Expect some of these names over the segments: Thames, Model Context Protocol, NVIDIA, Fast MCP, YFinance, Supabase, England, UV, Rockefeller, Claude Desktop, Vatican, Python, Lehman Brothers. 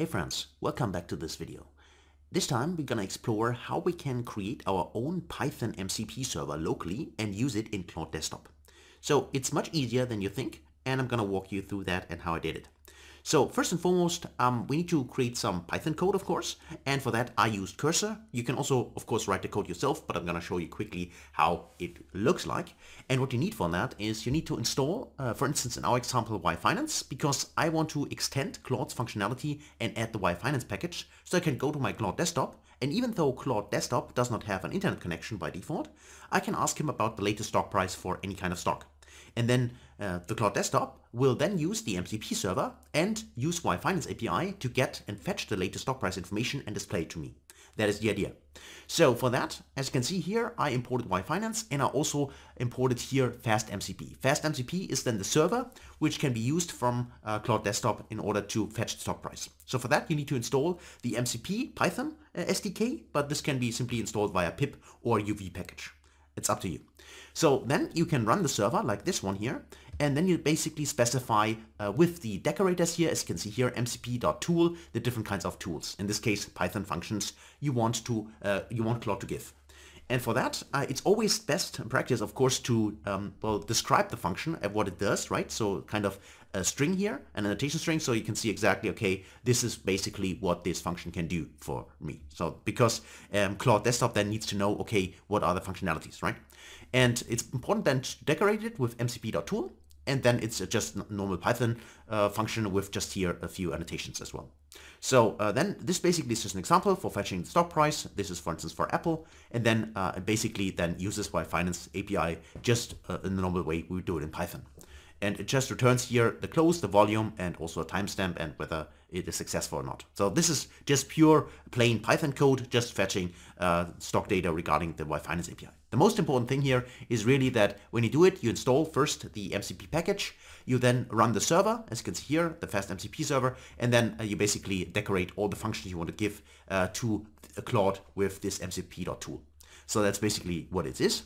Hey friends, welcome back to this video. This time we're gonna explore how we can create our own Python MCP server locally and use it in Claude Desktop. So it's much easier than you think, and I'm gonna walk you through that and how I did it. So first and foremost, we need to create some Python code, of course, and for that I used Cursor. You can also, of course, write the code yourself, but I'm gonna show you quickly how it looks like. And what you need for that is you need to install, for instance, in our example, YFinance, because I want to extend Claude's functionality and add the YFinance package, so I can go to my Claude Desktop. And even though Claude Desktop does not have an internet connection by default, I can ask him about the latest stock price for any kind of stock. And then the Claude Desktop will then use the MCP server and use YFinance API to get and fetch the latest stock price information and display it to me. That is the idea. So for that, as you can see here, I imported YFinance, and I also imported here Fast MCP. Fast MCP is then the server which can be used from Claude Desktop in order to fetch the stock price. So for that, you need to install the MCP Python SDK, but this can be simply installed via pip or UV package. It's up to you. So then you can run the server like this one here, and then you basically specify with the decorators here, as you can see here, mcp.tool, the different kinds of tools. In this case, Python functions you want Claude to give. And for that, it's always best practice, of course, to describe the function and what it does, right? So kind of a string here, an annotation string, so you can see exactly, okay, this is basically what this function can do for me. So because Claude Desktop then needs to know, okay, what are the functionalities, right? And it's important then to decorate it with mcp.tool, and then it's just a normal Python function with just here a few annotations as well. So then this basically is just an example for fetching the stock price. This is, for instance, for Apple, and then it basically then uses YFinance API just in the normal way we do it in Python. And it just returns here the close, the volume, and also a timestamp and whether it is successful or not. So this is just pure plain Python code, just fetching stock data regarding the YFinance API. The most important thing here is really that when you do it, you install first the MCP package, you then run the server, as you can see here, the Fast MCP server, and then you basically decorate all the functions you want to give to Claude with this mcp.tool. So that's basically what it is.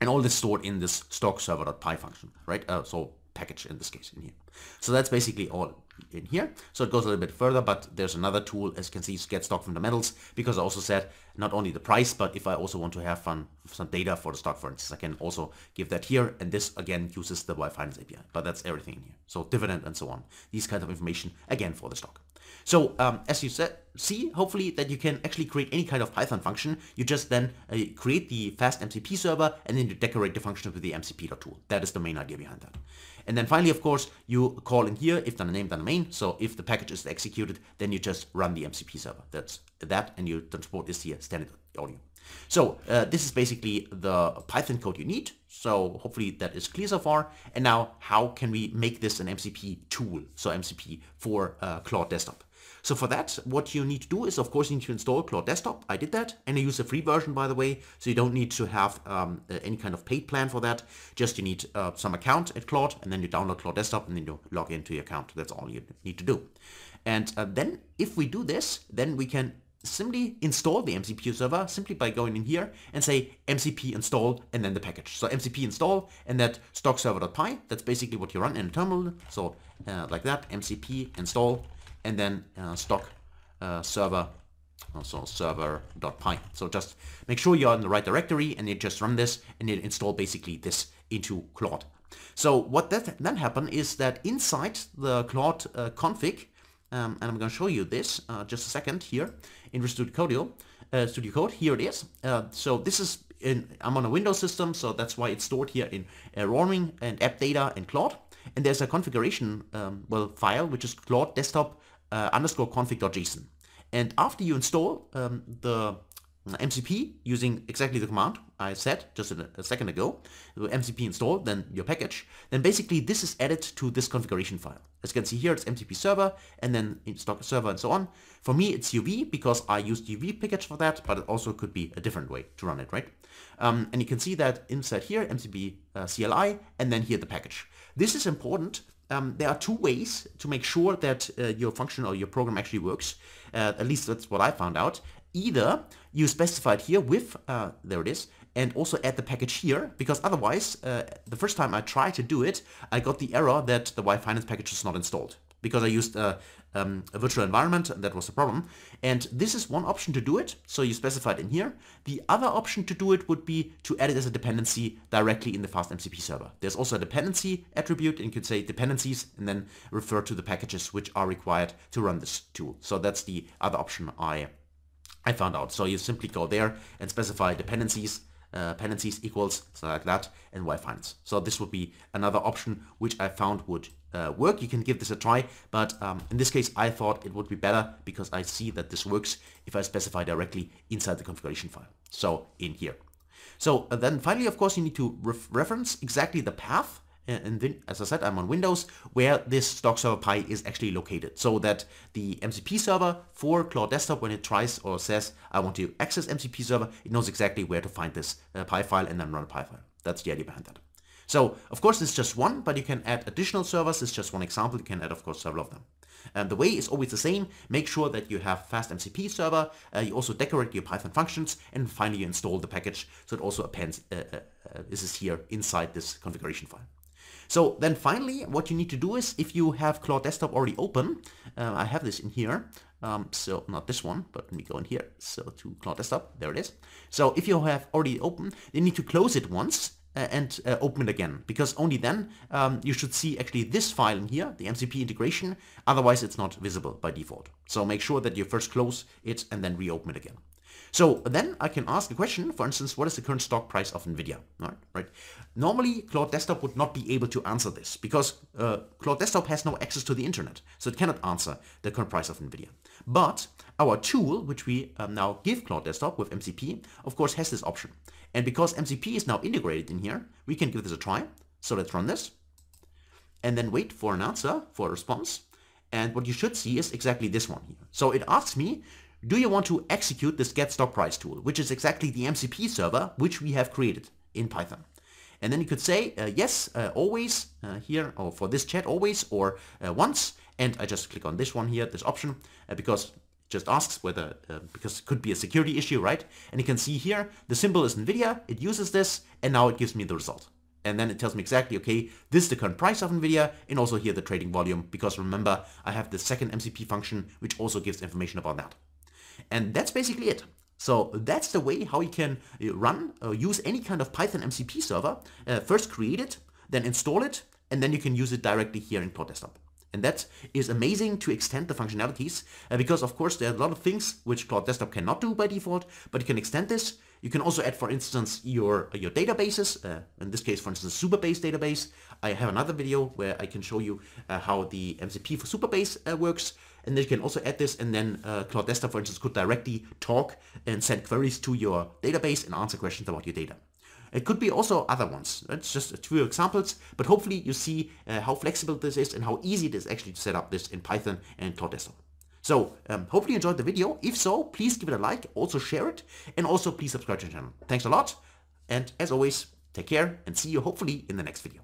And all this stored in this stock server.py function, right? So package in this case in here. So that's basically all in here. So it goes a little bit further, but there's another tool, as you can see, is get stock fundamentals, because I also said not only the price, but if I also want to have some data for the stock, for instance, I can also give that here. And this again uses the YFinance API, but that's everything in here. So dividend and so on, these kinds of information again for the stock. So as you said, see, hopefully that you can actually create any kind of Python function. You just then create the Fast MCP server, and then you decorate the function with the mcp.tool. That is the main idea behind that. And then finally, of course, you call in here if the name done main. So if the package is executed, then you just run the MCP server. That's that, and you transport this here standard audio. So this is basically the Python code you need. So hopefully that is clear so far. And now how can we make this an MCP tool? So MCP for Claude Desktop. So for that, what you need to do is, of course, you need to install Claude Desktop. I did that, and I use a free version, by the way, so you don't need to have any kind of paid plan for that. Just you need some account at Claude, and then you download Claude Desktop, and then you log into your account. That's all you need to do. And then if we do this, then we can simply install the MCP server simply by going in here and say mcp install and then the package. So mcp install and that stock server.py, that's basically what you run in a terminal. So like that, mcp install and then stock server, also server.py. So just make sure you're in the right directory, and you just run this, and you install basically this into Claude. So what that then happened is that inside the Claude config, and I'm going to show you this just a second here in Studio Code. Here it is. So this is, I'm on a Windows system, so that's why it's stored here in roaming and app data and Claude. And there's a configuration file, which is Claude Desktop _config.json. And after you install the MCP using exactly the command I said just a second ago, mcp install, then your package, then basically this is added to this configuration file. As you can see here, it's mcp server and then stock server and so on. For me, it's UV because I used UV package for that, but it also could be a different way to run it, right? And you can see that inside here, mcp CLI, and then here the package. This is important. There are two ways to make sure that your function or your program actually works. At least that's what I found out. Either you specify it here with, there it is, and also add the package here, because otherwise, the first time I tried to do it, I got the error that the YFinance package is not installed. because I used a virtual environment and that was the problem. And this is one option to do it. So you specify it in here. The other option to do it would be to add it as a dependency directly in the Fast MCP server. There's also a dependency attribute, and you could say dependencies and then refer to the packages which are required to run this tool. So that's the other option I found out. So you simply go there and specify dependencies, dependencies equals, so like that, and YFinance. So this would be another option which I found would work. You can give this a try, but in this case I thought it would be better, because I see that this works if I specify directly inside the configuration file, so in here. So then finally, of course, you need to reference exactly the path, and then, as I said, I'm on Windows, where this stock server PI is actually located, so that the MCP server for Claude Desktop, when it tries or says I want to access MCP server, it knows exactly where to find this PI file and then run a PI file. That's the idea behind that. So, of course, this is just one, but you can add additional servers. It's just one example. You can add, of course, several of them. And the way is always the same. Make sure that you have Fast MCP server. You also decorate your Python functions, and finally you install the package, so it also appends, this is here inside this configuration file. So then finally, what you need to do is, if you have Claude Desktop already open, I have this in here, so not this one, but let me go in here, so to Claude Desktop, there it is. So if you have already open, you need to close it once and open it again, because only then you should see actually this file in here, the MCP integration, otherwise it's not visible by default. So make sure that you first close it and then reopen it again. So then I can ask a question, for instance, what is the current stock price of NVIDIA? Right. Normally, Claude Desktop would not be able to answer this, because Claude Desktop has no access to the internet, so it cannot answer the current price of NVIDIA. But our tool, which we now give Claude Desktop with MCP, of course, has this option. And because MCP is now integrated in here, we can give this a try. So let's run this and then wait for an answer, for a response. And what you should see is exactly this one here. So it asks me, do you want to execute this get stock price tool, which is exactly the MCP server which we have created in Python? And then you could say yes, always here, or for this chat always, or once. And I just click on this one here, this option, because it just asks whether, because it could be a security issue, right? And you can see here the symbol is NVIDIA. It uses this, and now it gives me the result. And then it tells me exactly, okay, this is the current price of NVIDIA, and also here the trading volume, because remember, I have the second MCP function which also gives information about that. And that's basically it. So that's the way how you can run or use any kind of Python MCP server. First create it, then install it, and then you can use it directly here in Claude Desktop. And that is amazing to extend the functionalities, because of course there are a lot of things which Claude Desktop cannot do by default, but you can extend this. You can also add, for instance, your databases, in this case, for instance, Supabase database. I have another video where I can show you how the MCP for Supabase works. And then you can also add this, and then Claude Desktop, for instance, could directly talk and send queries to your database and answer questions about your data. It could be also other ones. It's just a few examples, but hopefully you see how flexible this is and how easy it is actually to set up this in Python and Claude Desktop. So hopefully you enjoyed the video. If so, please give it a like, also share it, and also please subscribe to the channel. Thanks a lot, and as always, take care and see you hopefully in the next video.